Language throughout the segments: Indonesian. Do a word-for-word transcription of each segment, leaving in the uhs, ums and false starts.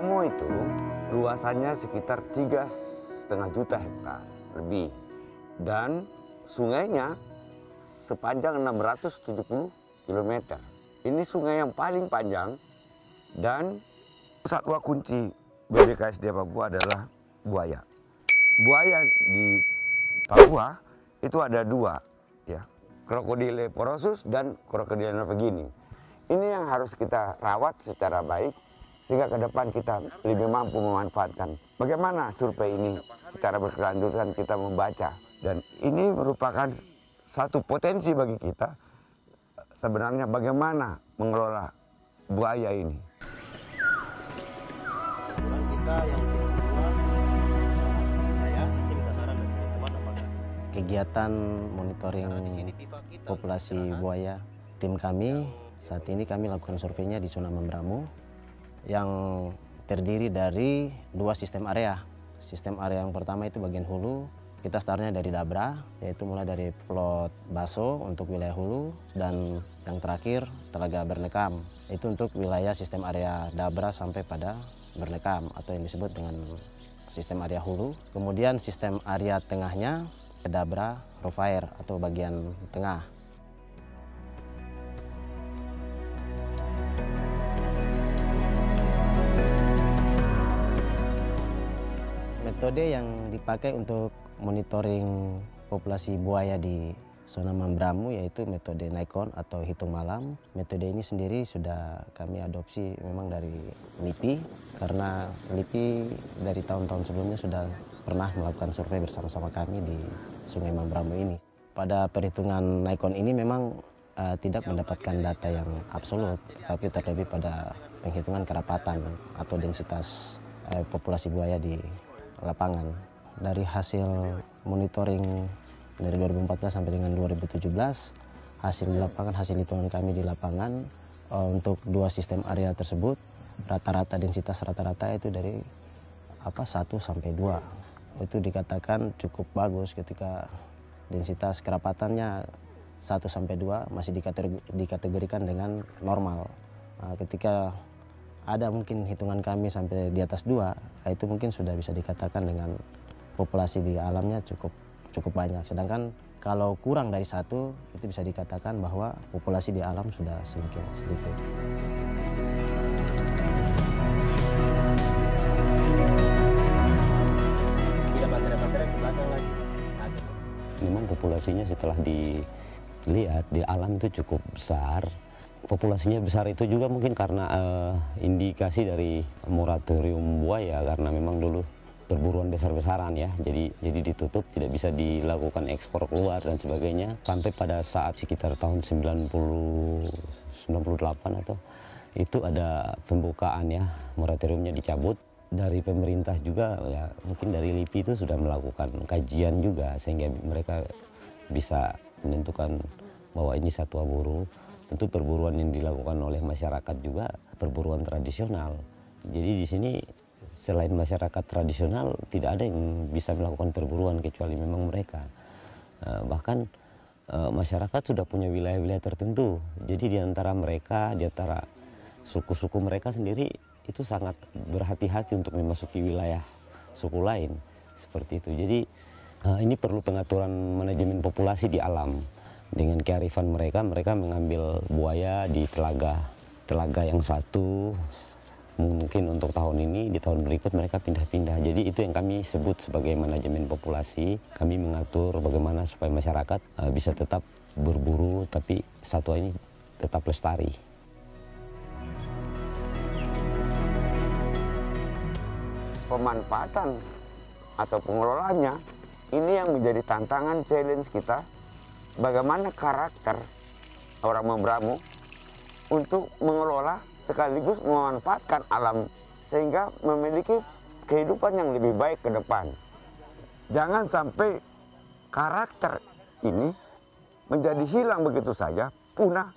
Mamberamo itu luasannya sekitar tiga koma lima juta hektar lebih. Dan sungainya sepanjang enam ratus tujuh puluh kilometer. Ini sungai yang paling panjang dan satwa kunci B B K S D A Papua adalah buaya. Buaya di Papua itu ada dua, ya, Crocodylus porosus dan Crocodylus novaeguineae. Ini yang harus kita rawat secara baik sehingga ke depan kita lebih mampu memanfaatkan. Bagaimana survei ini secara berkelanjutan kita membaca, dan ini merupakan satu potensi bagi kita sebenarnya bagaimana mengelola buaya ini. Kegiatan monitoring populasi buaya tim kami saat ini kami lakukan surveinya di Sungai Mamberamo yang terdiri dari dua sistem area. Sistem area yang pertama itu bagian hulu, kita startnya dari Dabra, yaitu mulai dari plot Baso untuk wilayah hulu, dan yang terakhir Telaga Bernekam, itu untuk wilayah sistem area Dabra sampai pada Bernekam atau yang disebut dengan sistem area hulu. Kemudian sistem area tengahnya Dabra, Rofair atau bagian tengah. Metode yang dipakai untuk monitoring populasi buaya di zona Mamberamo yaitu metode Naikon atau hitung malam. Metode ini sendiri sudah kami adopsi memang dari LIPI, karena LIPI dari tahun-tahun sebelumnya sudah pernah melakukan survei bersama-sama kami di Sungai Mamberamo ini. Pada perhitungan Naikon ini memang uh, tidak mendapatkan data yang absolut, tapi terlebih pada penghitungan kerapatan atau densitas uh, populasi buaya di lapangan. Dari hasil monitoring dari dua ribu empat belas sampai dengan dua ribu tujuh belas, hasil di lapangan, hasil hitungan kami di lapangan uh, untuk dua sistem area tersebut, rata-rata densitas rata-rata itu dari apa satu sampai dua. Itu dikatakan cukup bagus ketika densitas kerapatannya satu sampai dua masih dikategorikan dengan normal. Nah, ketika ada mungkin hitungan kami sampai di atas dua, itu mungkin sudah bisa dikatakan dengan populasi di alamnya cukup cukup banyak. Sedangkan kalau kurang dari satu, itu bisa dikatakan bahwa populasi di alam sudah semakin sedikit. Memang populasinya setelah dilihat di alam itu cukup besar. Populasinya besar itu juga mungkin karena uh, indikasi dari moratorium buaya, karena memang dulu perburuan besar-besaran ya, jadi jadi ditutup, tidak bisa dilakukan ekspor keluar dan sebagainya. Sampai pada saat sekitar tahun sembilan puluh, sembilan puluh delapan atau itu ada pembukaan ya, moratoriumnya dicabut. Dari pemerintah juga ya, mungkin dari LIPI itu sudah melakukan kajian juga sehingga mereka bisa menentukan bahwa ini satwa buru. Tentu perburuan yang dilakukan oleh masyarakat juga perburuan tradisional. Jadi di sini selain masyarakat tradisional tidak ada yang bisa melakukan perburuan kecuali memang mereka. Bahkan masyarakat sudah punya wilayah-wilayah tertentu. Jadi di antara mereka, di antara suku-suku mereka sendiri itu sangat berhati-hati untuk memasuki wilayah suku lain. Seperti itu. Jadi ini perlu pengaturan manajemen populasi di alam. Dengan kearifan mereka, mereka mengambil buaya di telaga. Telaga yang satu, mungkin untuk tahun ini, di tahun berikut mereka pindah-pindah. Jadi itu yang kami sebut sebagai manajemen populasi. Kami mengatur bagaimana supaya masyarakat bisa tetap berburu, tapi satwa ini tetap lestari. Pemanfaatan atau pengelolaannya, ini yang menjadi tantangan challenge kita. Bagaimana karakter orang Mamberamo untuk mengelola sekaligus memanfaatkan alam sehingga memiliki kehidupan yang lebih baik ke depan. Jangan sampai karakter ini menjadi hilang begitu saja, punah.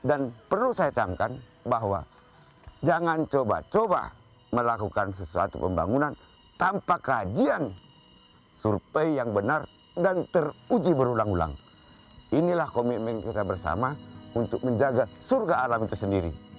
Dan perlu saya camkan bahwa jangan coba-coba melakukan sesuatu pembangunan tanpa kajian survei yang benar dan teruji berulang-ulang. Inilah komitmen kita bersama untuk menjaga surga alam itu sendiri.